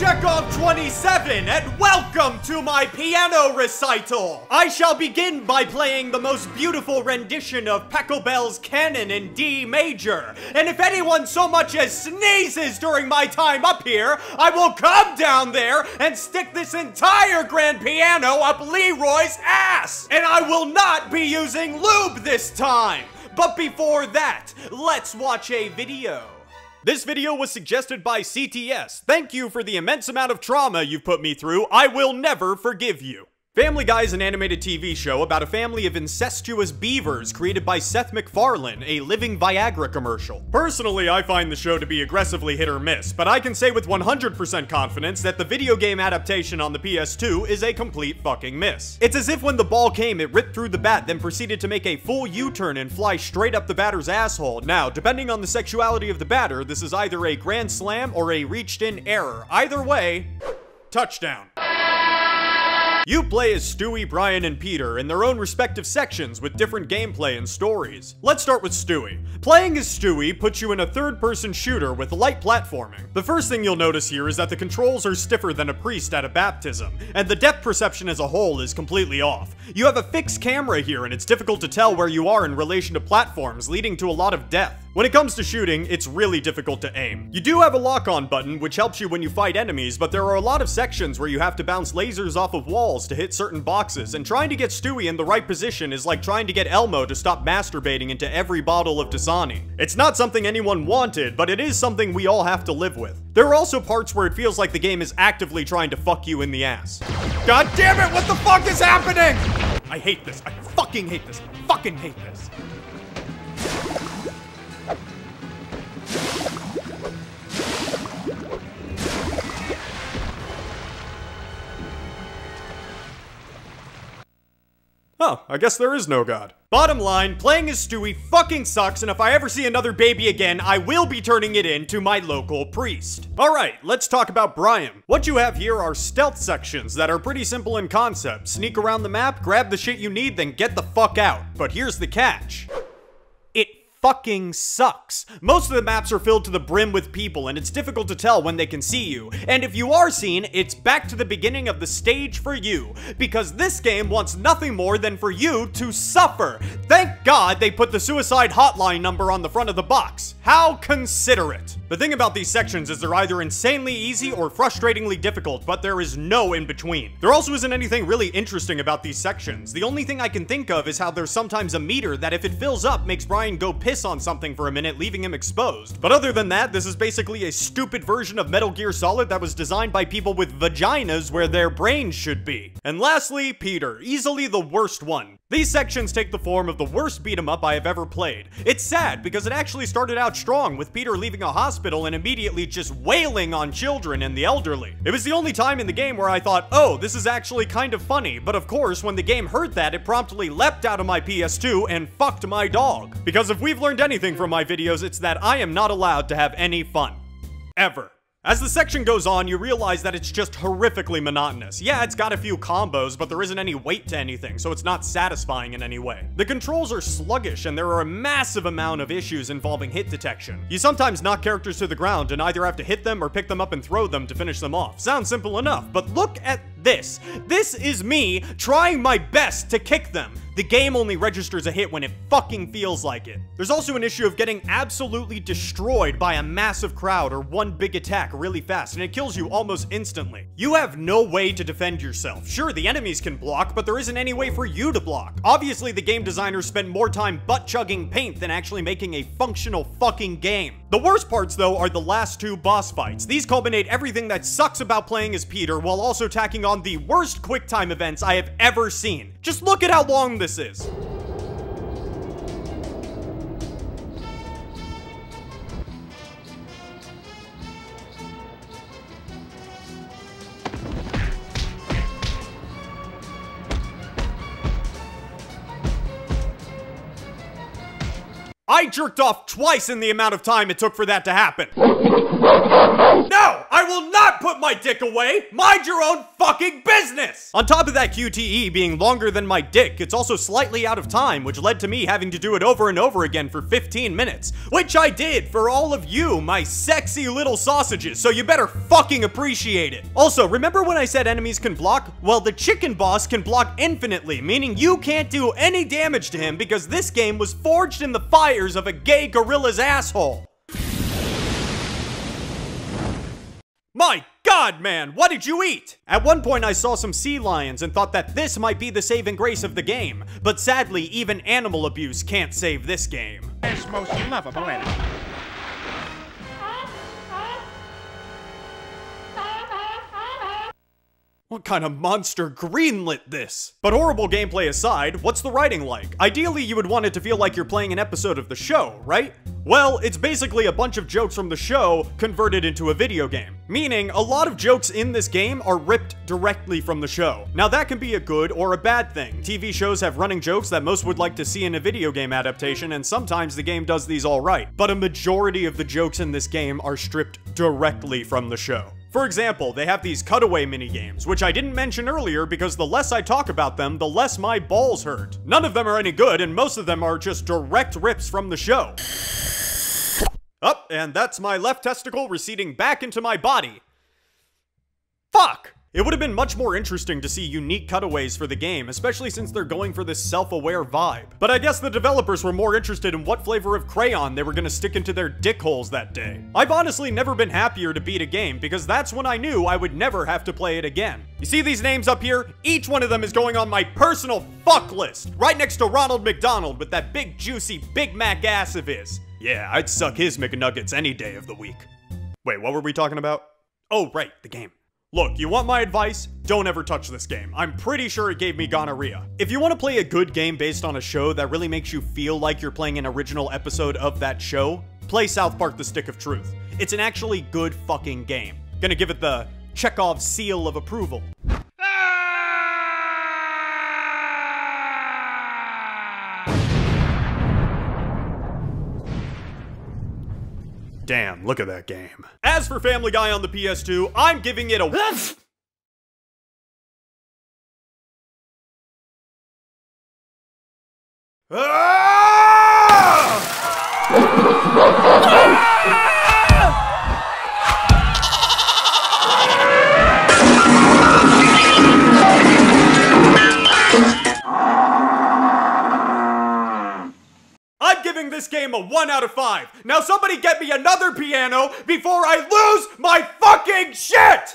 Chekhov27, and welcome to my piano recital! I shall begin by playing the most beautiful rendition of Pachelbel's Canon in D major, and if anyone so much as sneezes during my time up here, I will come down there and stick this entire grand piano up Leroy's ass! And I will not be using lube this time! But before that, let's watch a video. This video was suggested by CTS. Thank you for the immense amount of trauma you've put me through. I will never forgive you. Family Guy is an animated TV show about a family of incestuous beavers created by Seth MacFarlane, a living Viagra commercial. Personally, I find the show to be aggressively hit or miss, but I can say with 100% confidence that the video game adaptation on the PS2 is a complete fucking miss. It's as if when the ball came, it ripped through the bat, then proceeded to make a full U-turn and fly straight up the batter's asshole. Now, depending on the sexuality of the batter, this is either a grand slam or a reached-in error. Either way, touchdown. You play as Stewie, Brian, and Peter in their own respective sections with different gameplay and stories. Let's start with Stewie. Playing as Stewie puts you in a third-person shooter with light platforming. The first thing you'll notice here is that the controls are stiffer than a priest at a baptism, and the depth perception as a whole is completely off. You have a fixed camera here, and it's difficult to tell where you are in relation to platforms, leading to a lot of death. When it comes to shooting, it's really difficult to aim. You do have a lock-on button, which helps you when you fight enemies, but there are a lot of sections where you have to bounce lasers off of walls to hit certain boxes, and trying to get Stewie in the right position is like trying to get Elmo to stop masturbating into every bottle of Dasani. It's not something anyone wanted, but it is something we all have to live with. There are also parts where it feels like the game is actively trying to fuck you in the ass. God damn it, what the fuck is happening? I hate this. I fucking hate this. I fucking hate this. Oh, I guess there is no God. Bottom line, playing as Stewie fucking sucks, and if I ever see another baby again, I will be turning it in to my local priest. Alright, let's talk about Brian. What you have here are stealth sections that are pretty simple in concept. Sneak around the map, grab the shit you need, then get the fuck out. But here's the catch. Fucking sucks. Most of the maps are filled to the brim with people, and it's difficult to tell when they can see you. And if you are seen, it's back to the beginning of the stage for you, because this game wants nothing more than for you to suffer. Thank God they put the suicide hotline number on the front of the box. How considerate. The thing about these sections is they're either insanely easy or frustratingly difficult, but there is no in between. There also isn't anything really interesting about these sections. The only thing I can think of is how there's sometimes a meter that if it fills up makes Brian go piss on something for a minute, leaving him exposed. But other than that, this is basically a stupid version of Metal Gear Solid that was designed by people with vaginas where their brains should be. And lastly, Peter, easily the worst one. These sections take the form of the worst beat-em-up I have ever played. It's sad because it actually started out strong with Peter leaving a hospital and immediately just wailing on children and the elderly. It was the only time in the game where I thought, oh, this is actually kind of funny, but of course, when the game heard that, it promptly leapt out of my PS2 and fucked my dog. Because if we've learned anything from my videos, it's that I am not allowed to have any fun. Ever. As the section goes on, you realize that it's just horrifically monotonous. Yeah, it's got a few combos, but there isn't any weight to anything, so it's not satisfying in any way. The controls are sluggish, and there are a massive amount of issues involving hit detection. You sometimes knock characters to the ground and either have to hit them or pick them up and throw them to finish them off. Sounds simple enough, but look at this. This is me trying my best to kick them. The game only registers a hit when it fucking feels like it. There's also an issue of getting absolutely destroyed by a massive crowd or one big attack really fast, and it kills you almost instantly. You have no way to defend yourself. Sure, the enemies can block, but there isn't any way for you to block. Obviously, the game designers spend more time butt-chugging paint than actually making a functional fucking game. The worst parts, though, are the last two boss fights. These culminate everything that sucks about playing as Peter while also tacking on the worst QuickTime events I have ever seen. Just look at how long this is. I jerked off twice in the amount of time it took for that to happen. No, I will not put put my dick away! Mind your own fucking business! On top of that QTE being longer than my dick, it's also slightly out of time, which led to me having to do it over and over again for 15 minutes. Which I did for all of you, my sexy little sausages, so you better fucking appreciate it. Also, remember when I said enemies can block? Well, the chicken boss can block infinitely, meaning you can't do any damage to him because this game was forged in the fires of a gay gorilla's asshole. My God, man, what did you eat? At one point, I saw some sea lions and thought that this might be the saving grace of the game. But sadly, even animal abuse can't save this game. This most lovable animal. What kind of monster greenlit this? But horrible gameplay aside, what's the writing like? Ideally, you would want it to feel like you're playing an episode of the show, right? Well, it's basically a bunch of jokes from the show converted into a video game. Meaning, a lot of jokes in this game are ripped directly from the show. Now that can be a good or a bad thing. TV shows have running jokes that most would like to see in a video game adaptation, and sometimes the game does these alright. But a majority of the jokes in this game are stripped directly from the show. For example, they have these cutaway minigames, which I didn't mention earlier because the less I talk about them, the less my balls hurt. None of them are any good, and most of them are just direct rips from the show. Up, and that's my left testicle receding back into my body. Fuck! It would have been much more interesting to see unique cutaways for the game, especially since they're going for this self-aware vibe. But I guess the developers were more interested in what flavor of crayon they were gonna stick into their dick holes that day. I've honestly never been happier to beat a game, because that's when I knew I would never have to play it again. You see these names up here? Each one of them is going on my personal fuck list, right next to Ronald McDonald with that big juicy Big Mac ass of his. Yeah, I'd suck his McNuggets any day of the week. Wait, what were we talking about? Oh, right, the game. Look, you want my advice? Don't ever touch this game. I'm pretty sure it gave me gonorrhea. If you want to play a good game based on a show that really makes you feel like you're playing an original episode of that show, play South Park: The Stick of Truth. It's an actually good fucking game. Gonna give it the Chekhov seal of approval. Damn, look at that game. As for Family Guy on the PS2, I'm giving it a this game a 1 out of 5. Now somebody get me another piano before I lose my fucking shit!